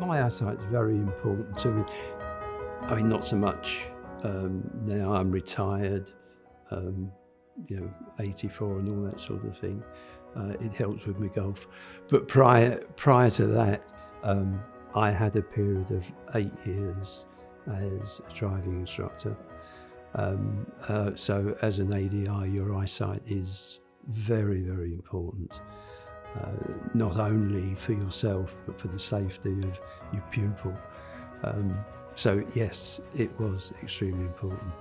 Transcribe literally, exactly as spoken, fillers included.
My eyesight's very important to me. I mean, not so much um, now. I'm retired, um, you know, eighty-four and all that sort of thing. Uh, it helps with my golf. But prior, prior to that, um, I had a period of eight years as a driving instructor. Um, uh, so as an A D I, your eyesight is very, very important. Uh, not only for yourself, but for the safety of your pupil. Um, so yes, it was extremely important.